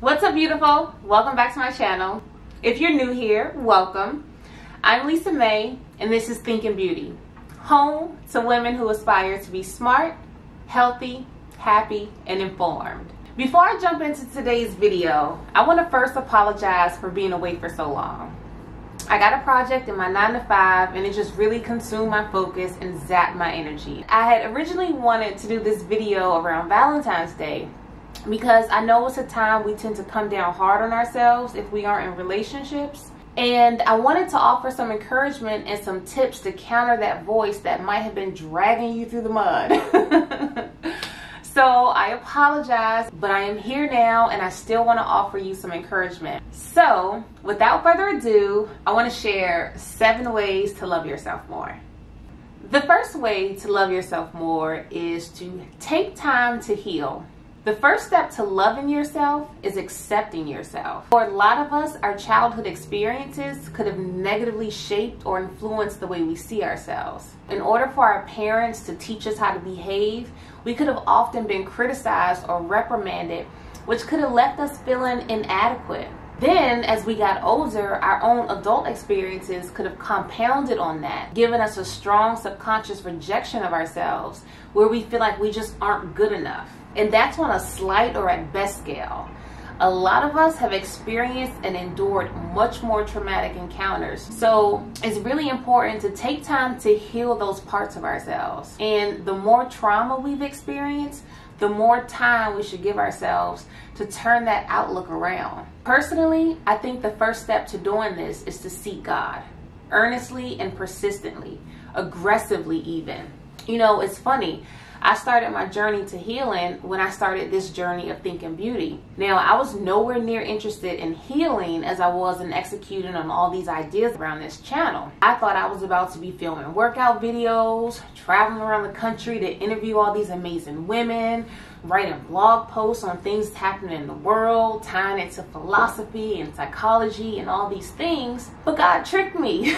What's up, beautiful? Welcome back to my channel. If you're new here, welcome. I'm Lisa May, and this is Thinking Beauty, home to women who aspire to be smart, healthy, happy, and informed. Before I jump into today's video, I want to first apologize for being away for so long. I got a project in my 9-to-5 and it just really consumed my focus and zapped my energy. I had originally wanted to do this video around Valentine's Day because I know it's a time we tend to come down hard on ourselves if we aren't in relationships. And I wanted to offer some encouragement and some tips to counter that voice that might have been dragging you through the mud. So I apologize, but I am here now and I still want to offer you some encouragement. So without further ado, I want to share 7 ways to love yourself more. The first way to love yourself more is to take time to heal. The first step to loving yourself is accepting yourself. For a lot of us, our childhood experiences could have negatively shaped or influenced the way we see ourselves. In order for our parents to teach us how to behave, we could have often been criticized or reprimanded, which could have left us feeling inadequate. Then, as we got older, our own adult experiences could have compounded on that, giving us a strong subconscious rejection of ourselves where we feel like we just aren't good enough. And that's on a slight or at best scale. A lot of us have experienced and endured much more traumatic encounters. So it's really important to take time to heal those parts of ourselves. And the more trauma we've experienced, the more time we should give ourselves to turn that outlook around. Personally, I think the first step to doing this is to seek God, earnestly and persistently, aggressively even. You know, it's funny. I started my journey to healing when I started this journey of Thinking Beauty. Now, I was nowhere near interested in healing as I was in executing on all these ideas around this channel. I thought I was about to be filming workout videos, traveling around the country to interview all these amazing women, writing blog posts on things happening in the world, tying it to philosophy and psychology and all these things, but God tricked me.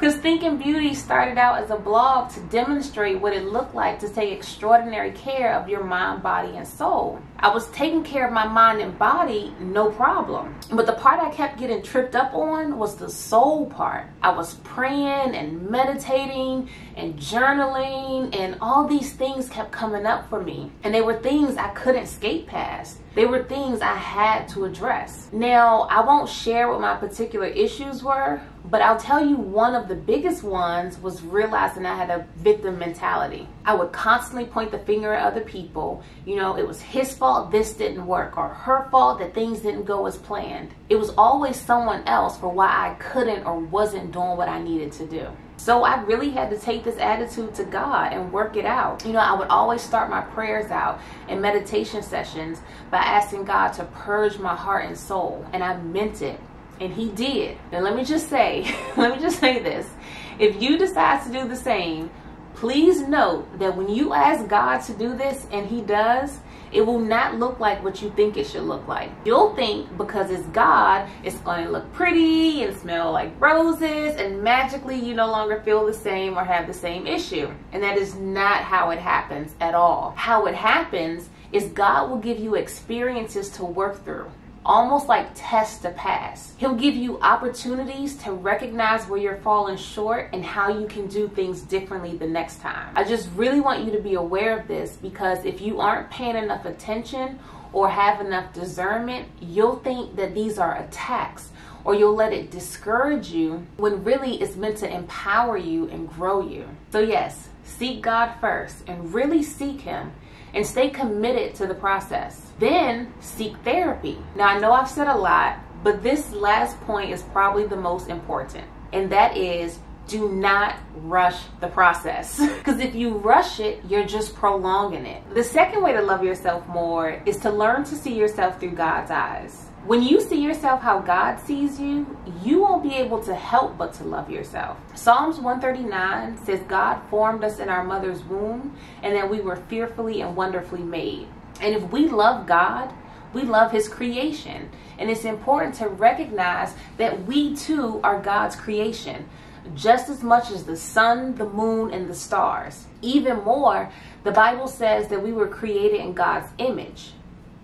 Because Thinking Beauty started out as a blog to demonstrate what it looked like to take extraordinary care of your mind, body, and soul. I was taking care of my mind and body, no problem. But the part I kept getting tripped up on was the soul part. I was praying and meditating and journaling, and all these things kept coming up for me. And they were things I couldn't skate past. They were things I had to address. Now, I won't share what my particular issues were, but I'll tell you one of the biggest ones was realizing I had a victim mentality. I would constantly point the finger at other people. You know, it was his fault this didn't work, or her fault that things didn't go as planned. It was always someone else for why I couldn't or wasn't doing what I needed to do. So I really had to take this attitude to God and work it out. You know, I would always start my prayers out and meditation sessions by asking God to purge my heart and soul. And I meant it. And he did. Now let me just say this. If you decide to do the same, please note that when you ask God to do this and he does, it will not look like what you think it should look like. You'll think because it's God, it's going to look pretty and smell like roses, and magically you no longer feel the same or have the same issue. And that is not how it happens at all. How it happens is God will give you experiences to work through, almost like tests to pass. He'll give you opportunities to recognize where you're falling short and how you can do things differently the next time. I just really want you to be aware of this, because if you aren't paying enough attention or have enough discernment, you'll think that these are attacks, or you'll let it discourage you when really it's meant to empower you and grow you. So yes, seek God first and really seek him, and stay committed to the process. Then seek therapy. Now, I know I've said a lot, but this last point is probably the most important, and that is, do not rush the process. Because if you rush it, you're just prolonging it. The second way to love yourself more is to learn to see yourself through God's eyes. When you see yourself how God sees you, you won't be able to help but to love yourself. Psalms 139 says God formed us in our mother's womb and that we were fearfully and wonderfully made. And if we love God, we love his creation. And it's important to recognize that we too are God's creation, just as much as the sun, the moon, and the stars. Even more, the Bible says that we were created in God's image.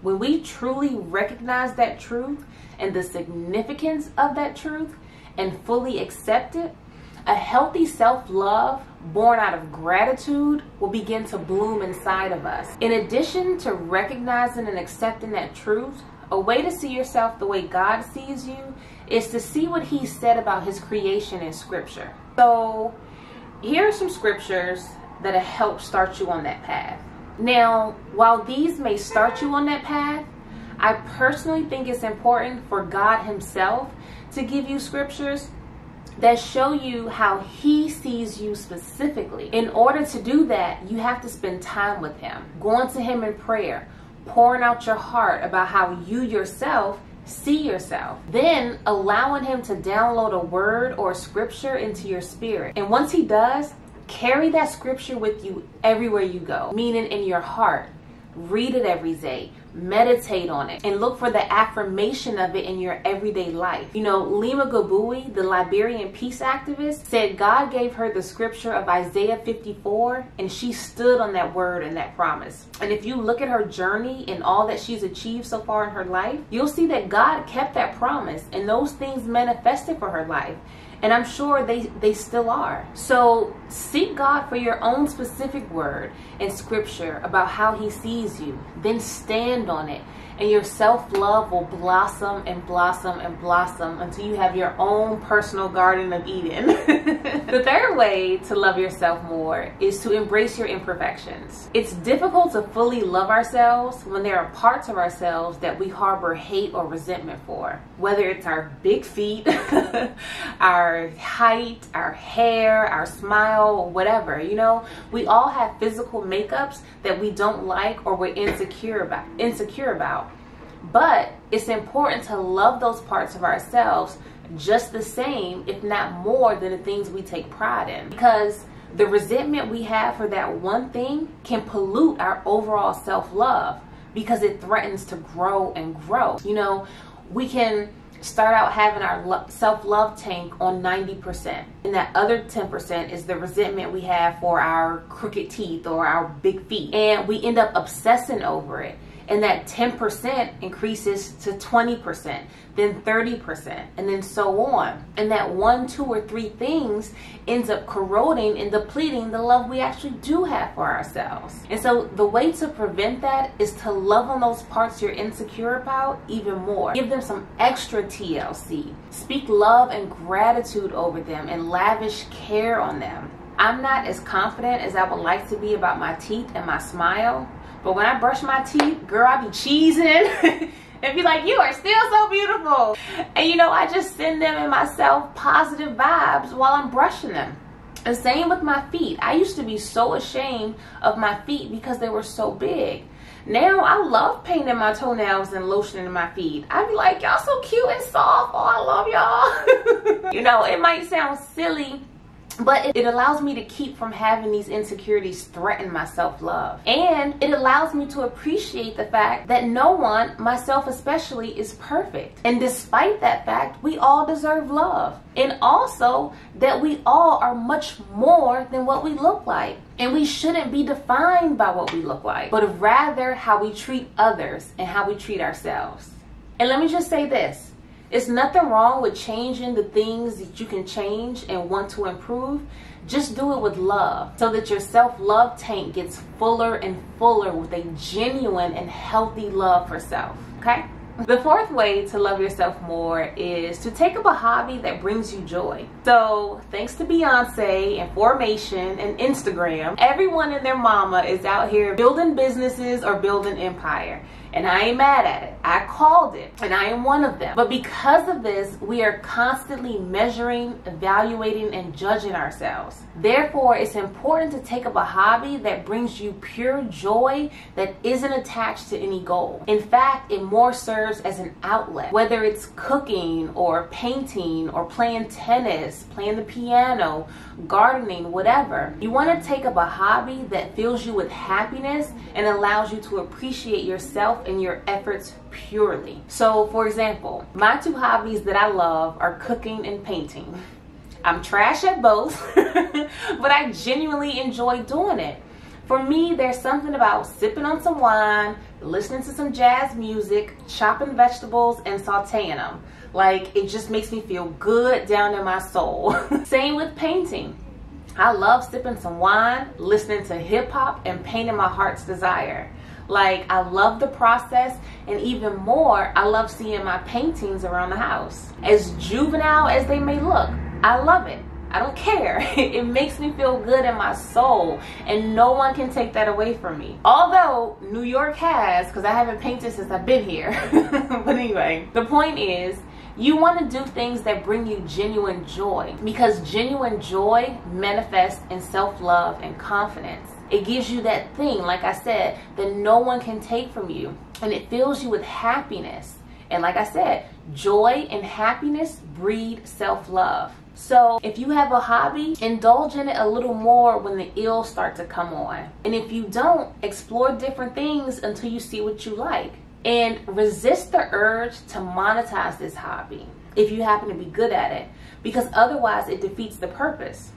When we truly recognize that truth and the significance of that truth and fully accept it, a healthy self-love born out of gratitude will begin to bloom inside of us. In addition to recognizing and accepting that truth, a way to see yourself the way God sees you is to see what He said about His creation in Scripture. So here are some scriptures that'll help start you on that path. Now, while these may start you on that path, I personally think it's important for God Himself to give you scriptures that show you how He sees you specifically. In order to do that, you have to spend time with Him, going to Him in prayer, pouring out your heart about how you yourself see yourself, then allowing Him to download a word or a scripture into your spirit. And once He does, carry that scripture with you everywhere you go, meaning in your heart. Read it every day, meditate on it, and look for the affirmation of it in your everyday life. You know, Leymah Gbowee, the Liberian peace activist, said God gave her the scripture of Isaiah 54, and she stood on that word and that promise. And if you look at her journey and all that she's achieved so far in her life, you'll see that God kept that promise, and those things manifested for her life. And I'm sure they still are. So seek God for your own specific word and scripture about how He sees you. Then stand on it. And your self-love will blossom and blossom and blossom until you have your own personal Garden of Eden. The third way to love yourself more is to embrace your imperfections. It's difficult to fully love ourselves when there are parts of ourselves that we harbor hate or resentment for. Whether it's our big feet, our height, our hair, our smile, whatever, you know. We all have physical makeups that we don't like or we're insecure about. But it's important to love those parts of ourselves just the same, if not more, than the things we take pride in. Because the resentment we have for that one thing can pollute our overall self-love because it threatens to grow and grow. You know, we can start out having our self-love tank on 90%. And that other 10% is the resentment we have for our crooked teeth or our big feet. And we end up obsessing over it. And that 10% increases to 20%, then 30%, and then so on. And that one, two, or three things ends up corroding and depleting the love we actually do have for ourselves. And so the way to prevent that is to love on those parts you're insecure about even more. Give them some extra TLC. Speak love and gratitude over them and lavish care on them. I'm not as confident as I would like to be about my teeth and my smile. But when I brush my teeth, girl, I be cheesing and be like, you are still so beautiful. And you know, I just send them and myself positive vibes while I'm brushing them. And same with my feet. I used to be so ashamed of my feet because they were so big. Now I love painting my toenails and lotioning my feet. I be like, y'all so cute and soft. Oh, I love y'all. You know, it might sound silly, but it allows me to keep from having these insecurities threaten my self-love. And it allows me to appreciate the fact that no one, myself especially, is perfect. And despite that fact, we all deserve love. And also that we all are much more than what we look like. And we shouldn't be defined by what we look like, but rather how we treat others and how we treat ourselves. And let me just say this. It's nothing wrong with changing the things that you can change and want to improve. Just do it with love so that your self-love tank gets fuller and fuller with a genuine and healthy love for self, okay? The fourth way to love yourself more is to take up a hobby that brings you joy. So thanks to Beyoncé and Formation and Instagram, everyone and their mama is out here building businesses or building empire. And I ain't mad at it. I called it and I am one of them. But because of this, we are constantly measuring, evaluating, and judging ourselves. Therefore, it's important to take up a hobby that brings you pure joy that isn't attached to any goal. In fact, it more serves as an outlet, whether it's cooking or painting or playing tennis, playing the piano, gardening, whatever. You want to take up a hobby that fills you with happiness and allows you to appreciate yourself and your efforts purely. So, for example, my two hobbies that I love are cooking and painting. I'm trash at both, but I genuinely enjoy doing it. For me, there's something about sipping on some wine, listening to some jazz music, chopping vegetables, and sauteing them. Like, it just makes me feel good down in my soul. Same with painting. I love sipping some wine, listening to hip hop, and painting my heart's desire. Like, I love the process, and even more, I love seeing my paintings around the house. As juvenile as they may look, I love it. I don't care. It makes me feel good in my soul, and no one can take that away from me. Although New York has, because I haven't painted since I've been here. But anyway, the point is, you want to do things that bring you genuine joy, because genuine joy manifests in self-love and confidence. It gives you that thing, like I said, that no one can take from you, and it fills you with happiness. And like I said, joy and happiness breed self-love. So if you have a hobby, indulge in it a little more when the ills start to come on. And if you don't, explore different things until you see what you like. And resist the urge to monetize this hobby if you happen to be good at it, because otherwise it defeats the purpose,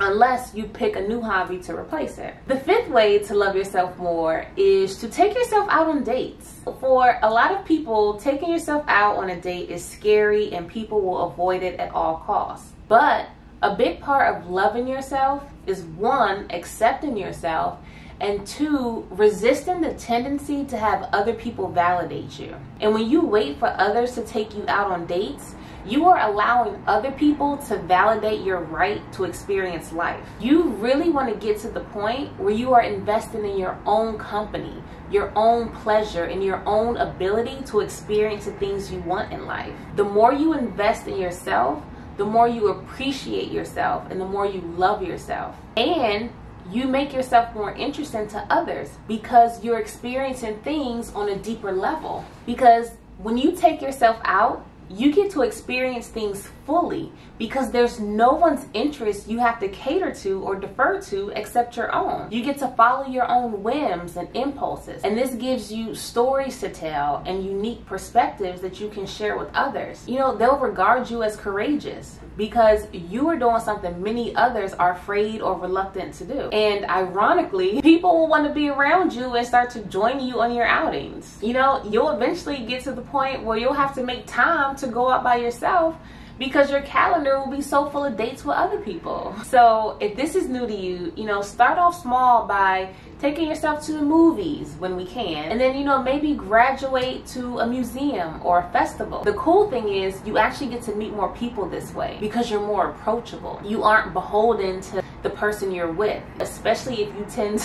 unless you pick a new hobby to replace it. The fifth way to love yourself more is to take yourself out on dates. For a lot of people, taking yourself out on a date is scary and people will avoid it at all costs. But a big part of loving yourself is, one, accepting yourself, and two, resisting the tendency to have other people validate you. And when you wait for others to take you out on dates, you are allowing other people to validate your right to experience life. You really want to get to the point where you are investing in your own company, your own pleasure, and your own ability to experience the things you want in life. The more you invest in yourself, the more you appreciate yourself, and the more you love yourself. And you make yourself more interesting to others because you're experiencing things on a deeper level. Because when you take yourself out, you get to experience things fully, because there's no one's interest you have to cater to or defer to except your own. You get to follow your own whims and impulses, and this gives you stories to tell and unique perspectives that you can share with others. You know, they'll regard you as courageous because you are doing something many others are afraid or reluctant to do. And ironically, people will want to be around you and start to join you on your outings. You know, you'll eventually get to the point where you'll have to make time to go out by yourself because your calendar will be so full of dates with other people. So if this is new to you, you know, start off small by taking yourself to the movies when we can, and then, you know, maybe graduate to a museum or a festival. The cool thing is you actually get to meet more people this way because you're more approachable. You aren't beholden to the person you're with, especially if you tend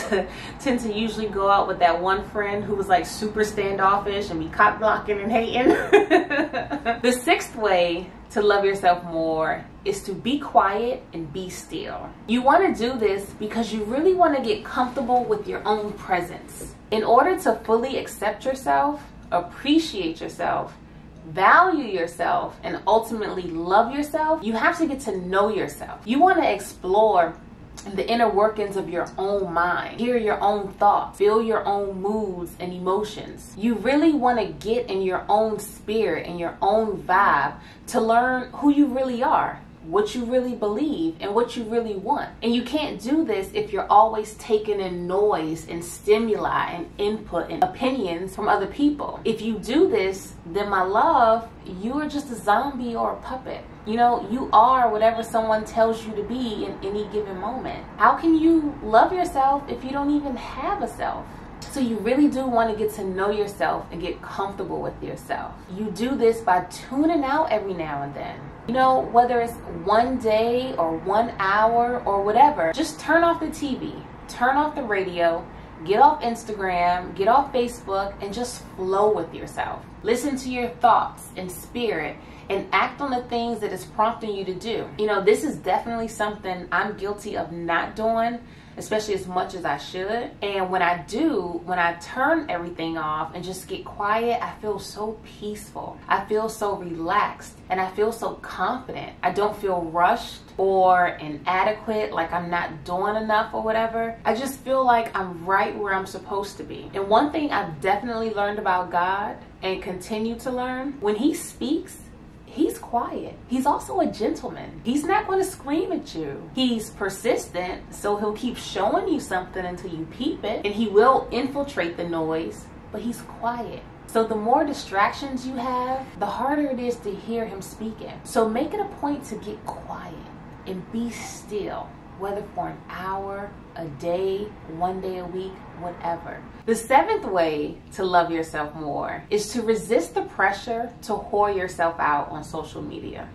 to usually go out with that one friend who was like super standoffish and be cock blocking and hating. The sixth way to love yourself more is to be quiet and be still. You want to do this because you really want to get comfortable with your own presence. In order to fully accept yourself, appreciate yourself, value yourself, and ultimately love yourself, you have to get to know yourself. You want to explore the inner workings of your own mind, hear your own thoughts, feel your own moods and emotions. You really want to get in your own spirit and your own vibe to learn who you really are, what you really believe, and what you really want. And you can't do this if you're always taking in noise and stimuli and input and opinions from other people. If you do this, then my love, you are just a zombie or a puppet. You know, you are whatever someone tells you to be in any given moment. How can you love yourself if you don't even have a self? So you really do want to get to know yourself and get comfortable with yourself. You do this by tuning out every now and then. You know, whether it's one day or 1 hour or whatever, just turn off the TV, turn off the radio, get off Instagram, get off Facebook, and just flow with yourself. Listen to your thoughts and spirit and act on the things that is prompting you to do. You know, this is definitely something I'm guilty of not doing, especially as much as I should. And when I do, when I turn everything off and just get quiet, I feel so peaceful. I feel so relaxed, and I feel so confident. I don't feel rushed or inadequate, like I'm not doing enough or whatever. I just feel like I'm right where I'm supposed to be. And one thing I've definitely learned about God and continue to learn, when He speaks, he's quiet. He's also a gentleman. He's not going to scream at you. He's persistent, so he'll keep showing you something until you peep it, and he will infiltrate the noise, but he's quiet. So the more distractions you have, the harder it is to hear him speaking. So make it a point to get quiet and be still, whether for an hour, a day, one day a week, whatever. The seventh way to love yourself more is to resist the pressure to whore yourself out on social media.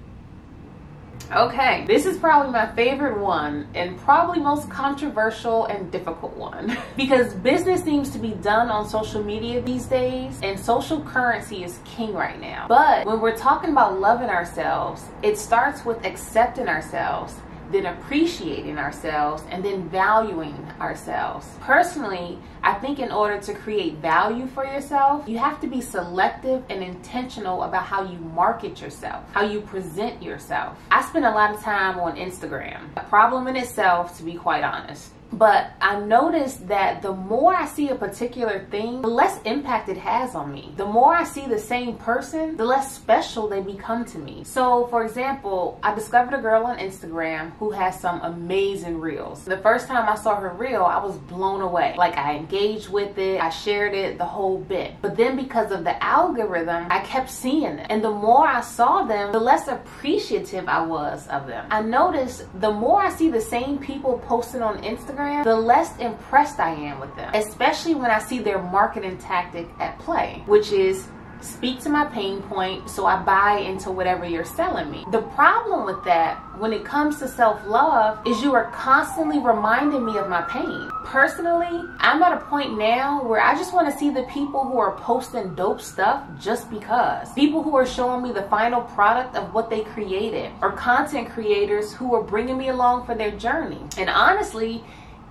Okay, this is probably my favorite one and probably most controversial and difficult one because business seems to be done on social media these days and social currency is king right now. But when we're talking about loving ourselves, it starts with accepting ourselves, then appreciating ourselves, and then valuing ourselves. Personally, I think in order to create value for yourself, you have to be selective and intentional about how you market yourself, how you present yourself. I spend a lot of time on Instagram, a problem in itself, to be quite honest. But I noticed that the more I see a particular thing, the less impact it has on me. The more I see the same person, the less special they become to me. So for example, I discovered a girl on Instagram who has some amazing reels. The first time I saw her reel, I was blown away. Like, I engaged with it, I shared it, the whole bit. But then because of the algorithm, I kept seeing them. And the more I saw them, the less appreciative I was of them. I noticed the more I see the same people posting on Instagram, the less impressed I am with them, especially when I see their marketing tactic at play, which is speak to my pain point so I buy into whatever you're selling me. The problem with that when it comes to self-love is you are constantly reminding me of my pain. Personally, I'm at a point now where I just want to see the people who are posting dope stuff just because. People who are showing me the final product of what they created, or content creators who are bringing me along for their journey. And honestly,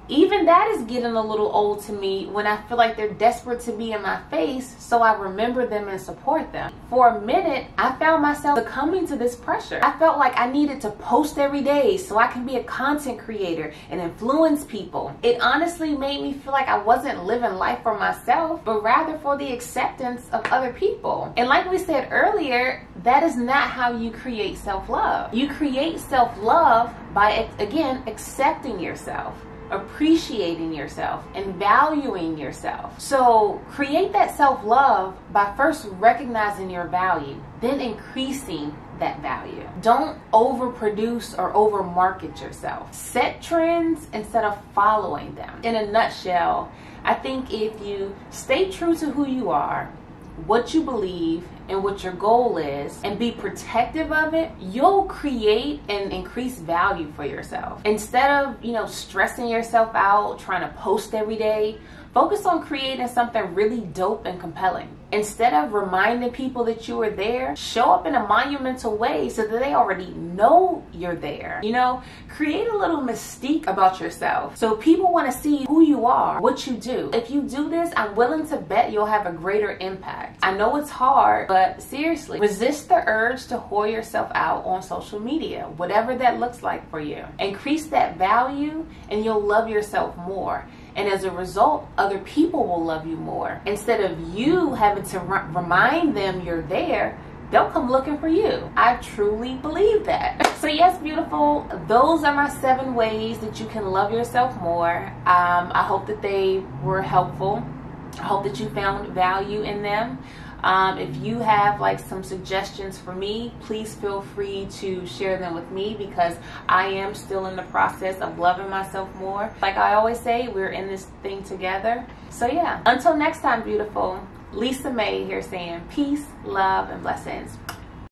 even that is getting a little old to me when I feel like they're desperate to be in my face so I remember them and support them. For a minute, I found myself succumbing to this pressure. I felt like I needed to post every day so I can be a content creator and influence people. It honestly made me feel like I wasn't living life for myself, but rather for the acceptance of other people. And like we said earlier, that is not how you create self-love. You create self-love by, again, accepting yourself, appreciating yourself, and valuing yourself. So create that self-love by first recognizing your value, then increasing that value. Don't overproduce or overmarket yourself. Set trends instead of following them. In a nutshell, I think if you stay true to who you are, what you believe, and what your goal is, and be protective of it, you'll create and increase value for yourself. Instead of, stressing yourself out, trying to post every day, focus on creating something really dope and compelling. Instead of reminding people that you were there, show up in a monumental way so that they already know you're there. Create a little mystique about yourself so people want to see who you are, what you do. If you do this, I'm willing to bet you'll have a greater impact. I know it's hard, but seriously, resist the urge to whore yourself out on social media, whatever that looks like for you. Increase that value and you'll love yourself more. And as a result, other people will love you more. Instead of you having to remind them you're there, they'll come looking for you. I truly believe that. So yes, beautiful, those are my 7 ways that you can love yourself more. I hope that they were helpful. I hope that you found value in them. If you have some suggestions for me, please feel free to share them with me because I am still in the process of loving myself more. Like I always say, we're in this thing together. So yeah, until next time, beautiful. Lisa May here saying peace, love, and blessings.